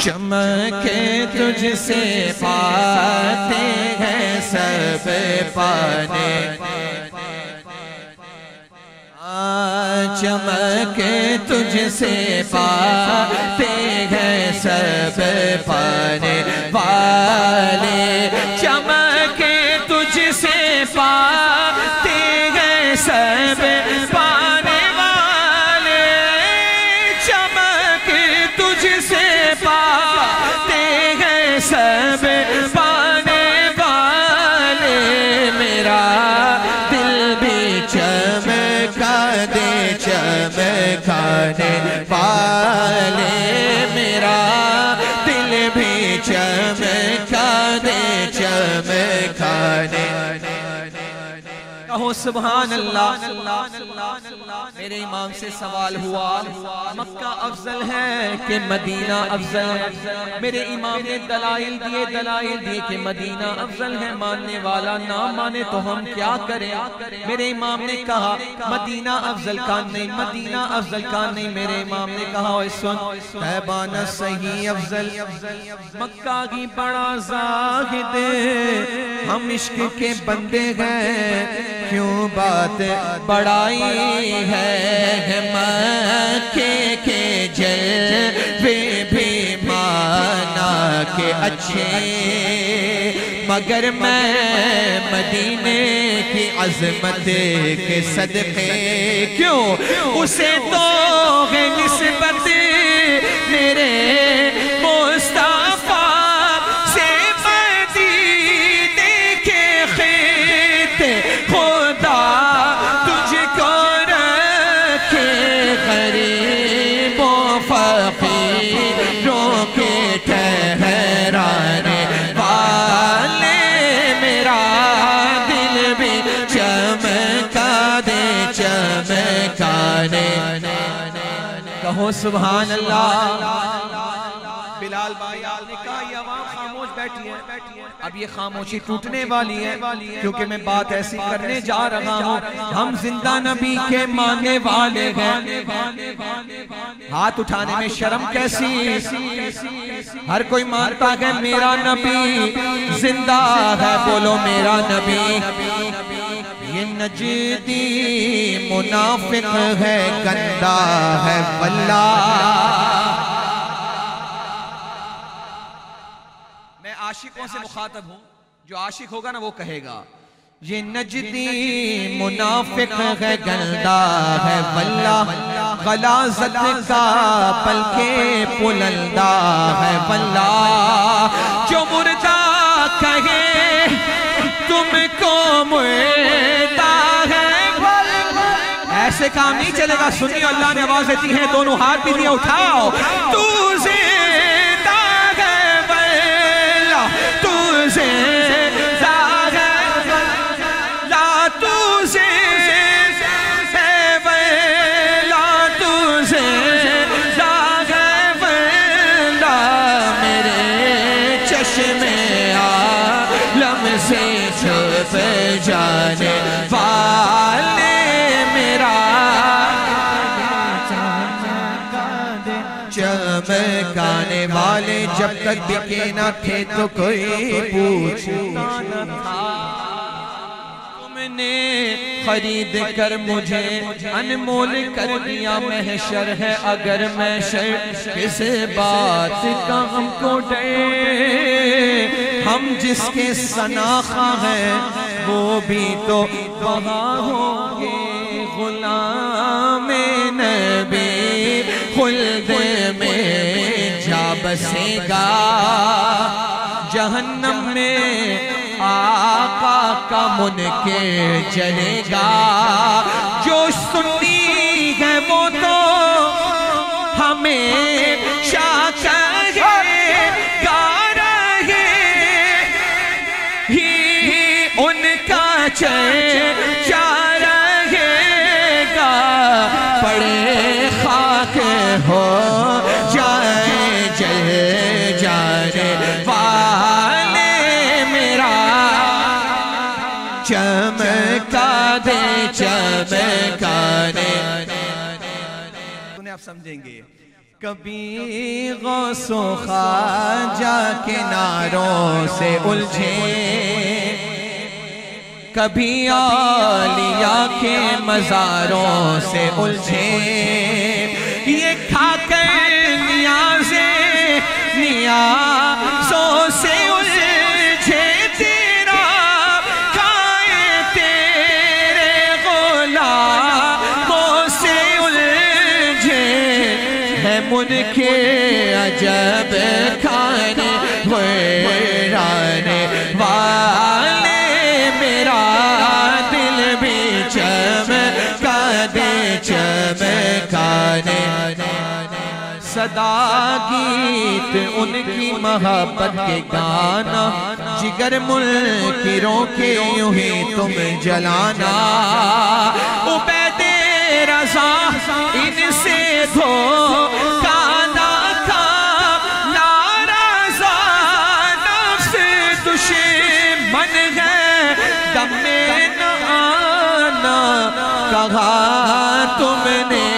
चमके तुझसे पाते हैं सब पाने, चमके तुझसे पाते हैं सब पाने वाले, चमके तुझसे पाते हैं सब पाने वाले, चमके तुझसे पाते हैं सब पाने वाले। मेरा दिल भी चमका दे चमकाने वाले, मेरा दिल भी चमका दे चमकाने। कहो सुभान अल्लाह। मेरे इमाम से सवाल हुआ, मक्का अफजल है कि मदीना अफजल है? मेरे इमाम ने दलाइल दिए, कि मदीना अफजल है। मानने वाला ना माने तो हम क्या करें? मेरे इमाम ने कहा मदीना अफजल का नहीं, मदीना अफजल का नहीं। मेरे इमाम ने कहा तैबाना सही अफजल, मक्का की बड़ा जाहिद, हम इश्क के बंदे हैं, क्यों बात बढ़ाई है। मक्के के जलवे भी माना के अच्छे, मगर मैं मदीने की अजमत के सदके क्यों उसे तो है निस्बत मेरे मुस्तफा से। मदीने के खेते खुदा तुझको रखे, गरीबों फकीरों के ठहराने वाले, मेरा दिल भी चमका दे चमकाने। कहो सुभान अल्लाह। बिलाल भाई ने कहा ये आवाम खामोश बैठी है, अब ये खामोशी टूटने वाली है, क्योंकि मैं बात ऐसी करने जा रहा हूँ। हम जिंदा नबी के मानने वाले हैं, हाथ उठाने में शर्म कैसी? हर कोई मानता है मेरा नबी जिंदा है, बोलो मेरा नबी। ये नजदी मुनाफिक है, गंदा है वल्लाह। आशिकों से मुखातब हूँ, जो आशिक होगा ना वो कहेगा ये नजदी मुनाफिक है, गंदा है वल्लाह, गलाज़त का पलके बुलंदा है वल्लाह। जो मुर्दा कहे तुमको मुर्दा है, ऐसे काम नहीं चलेगा। सुनिए अल्लाह ने आवाज दी है, दोनों हाथ भी नहीं उठाओ। तू से छुप जाने वाले, मेरा चमकाने वाले। जब तक दिखे ना थे तो कोई पूछता न था, तुमने खरीद कर मुझे अनमोल कर दिया। महशर है अगर महशर, किस बात का हमको डर? हम जिसके सनाखा है वो भी तो वहाँ होंगे। गुलामे नबी खुल्द में जा बसेगा, जहन्नम में आका का मुनके जलेगा। जो सुन्नी है वो तो हमें चाहेगा, पड़े खाक हो जाए जल जाने वाले, मेरा चमका दे चमकाने। आप समझेंगे कभी गौसो ख्वाजा किनारों से उलझे, कभी औलिया के मज़ारों से उलझे। ये खाकर नियाज़े नियाज़ों से उलझे, तेरा खाए तेरे गुलाबों से उलझे। है मुनके अजब खाने हुराने वाले, मेरा दिल भी चमका दे चमकाने। सदा गीत उनकी मोहब्बत के गाना, जिगर मुनकिरों के यूं ही तुम जलाना। उबैदे रज़ा इनसे धो काना था, नाराज़ा नफ्स दुश्मन है दम में न आना। कहा तुमने